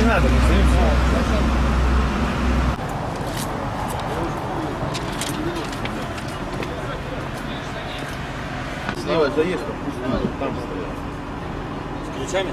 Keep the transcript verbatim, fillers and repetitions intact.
не надо, не все. Давай заезд, пусть там стоят. С ключами?